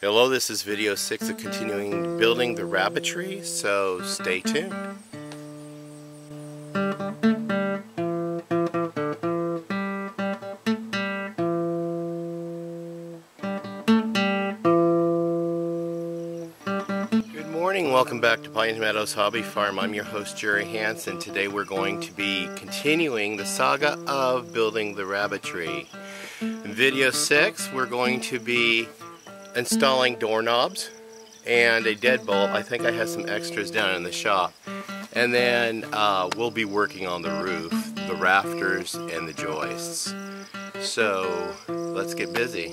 Hello, this is video 6 of continuing building the rabbitry, so stay tuned. Good morning, welcome back to Pine Meadows Hobby Farm. I'm your host Jerry Hansen. Today we're going to be continuing the saga of building the rabbitry. In video 6 we're going to be installing doorknobs and a deadbolt. I think I have some extras down in the shop. And then we'll be working on the roof, the rafters, and the joists. So let's get busy.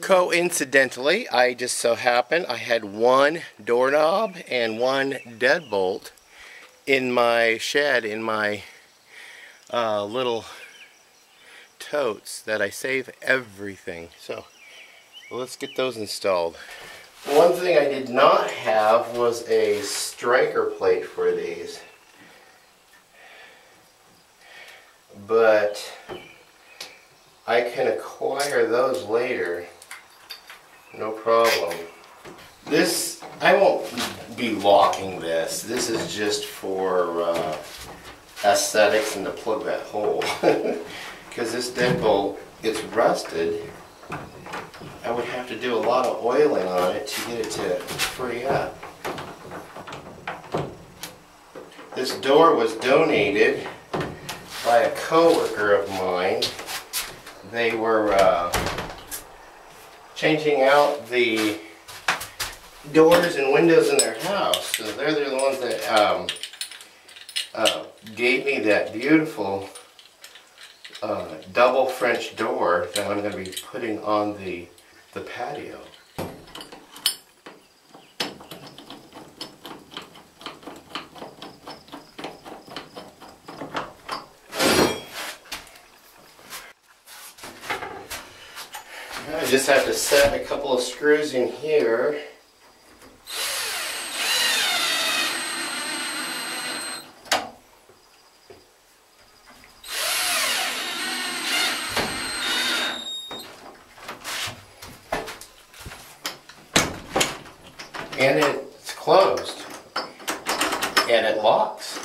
Coincidentally, I just so happened I had one doorknob and one deadbolt in my shed, in my little totes that I save everything. So let's get those installed. One thing I did not have was a striker plate for these, but I can acquire those later, no problem. This, I won't be locking this. This is just for aesthetics and to plug that hole, because this deadbolt gets rusted. I would have to do a lot of oiling on it to get it to free up. This door was donated by a coworker of mine. They were changing out the doors and windows in their house. So they're the ones that gave me that beautiful double French door that I'm going to be putting on the patio. I just have to set a couple of screws in here. And it's closed, and it locks.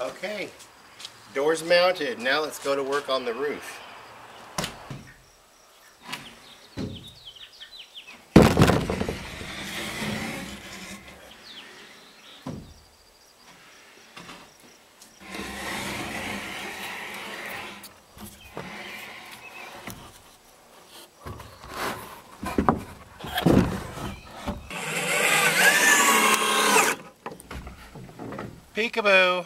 Okay, door's mounted. Now let's go to work on the roof. Peekaboo.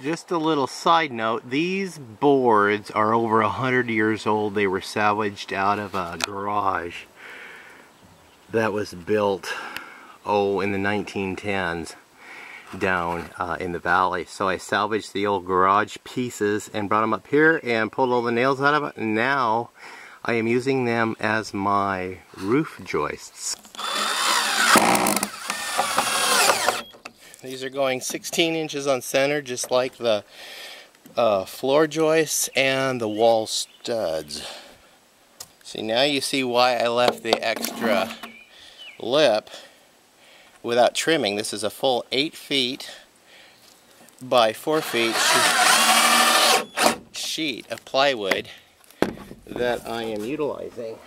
Just a little side note, these boards are over 100 years old. They were salvaged out of a garage that was built, oh, in the 1910s down in the valley. So I salvaged the old garage pieces and brought them up here and pulled all the nails out of it. And now I am using them as my roof joists. These are going 16 inches on center, just like the floor joists and the wall studs. See, now you see why I left the extra lip without trimming. This is a full 8 feet by 4 feet sheet of plywood that I am utilizing.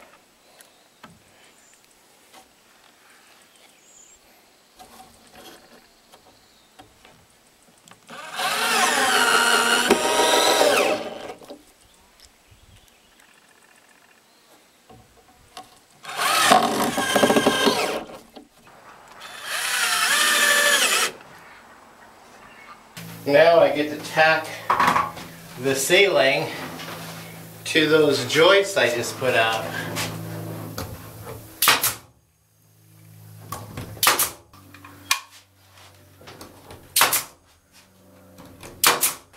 Now I get to tack the ceiling to those joists I just put up.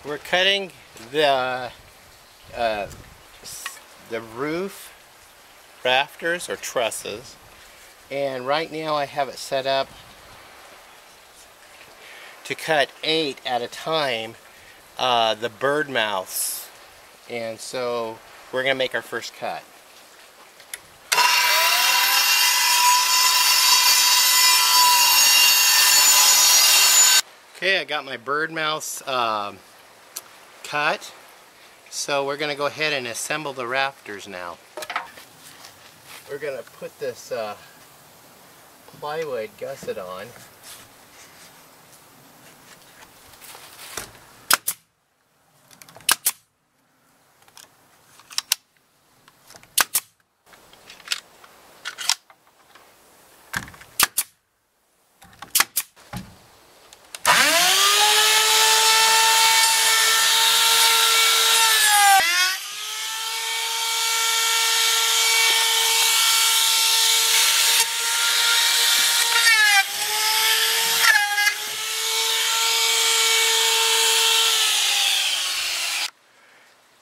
We're cutting the roof rafters or trusses, and right now I have it set up to cut 8 at a time, the bird mouths. And so we're gonna make our first cut. Okay, I got my bird mouths cut. So we're gonna go ahead and assemble the rafters now. We're gonna put this plywood gusset on.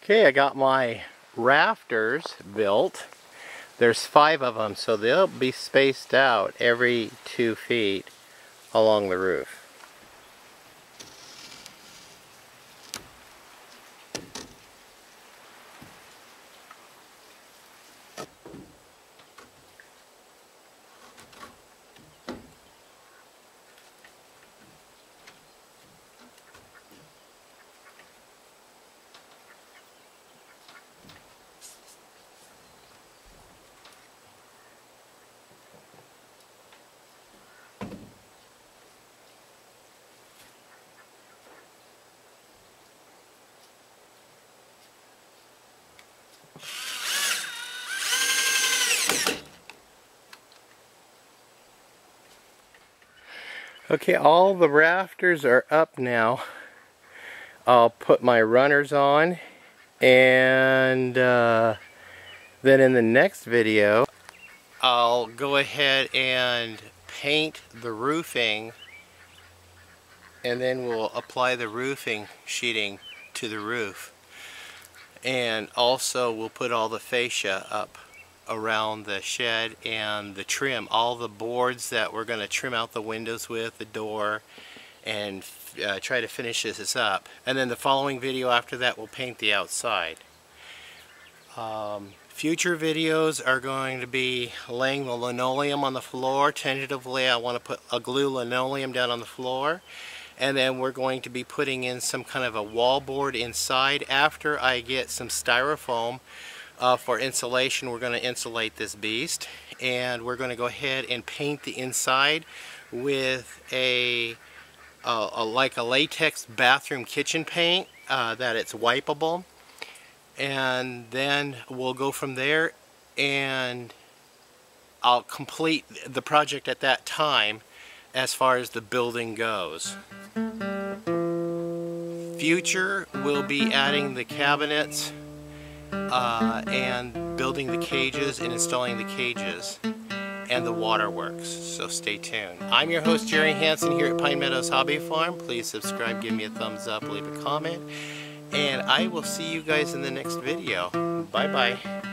Okay, I got my rafters built. There's 5 of them, so they'll be spaced out every 2 feet along the roof. Okay, all the rafters are up now. I'll put my runners on, and then in the next video I'll go ahead and paint the roofing, and then we'll apply the roofing sheeting to the roof, and also we'll put all the fascia up around the shed and the trim, all the boards that we're going to trim out the windows with, the door, and try to finish this up. And then the following video after that, we'll paint the outside. Future videos are going to be laying the linoleum on the floor. Tentatively, I want to put a glue linoleum down on the floor, and then we're going to be putting in some kind of a wallboard inside. After I get some styrofoam for insulation, we're going to insulate this beast, and we're going to go ahead and paint the inside with like a latex bathroom kitchen paint that it's wipeable, and then we'll go from there, and I'll complete the project at that time as far as the building goes. Future, we'll be adding the cabinets and building the cages and installing the cages and the waterworks, so stay tuned. I'm your host, Jerry Hansen, here at Pine Meadows Hobby Farm. Please subscribe, give me a thumbs up, leave a comment, and I will see you guys in the next video. Bye bye.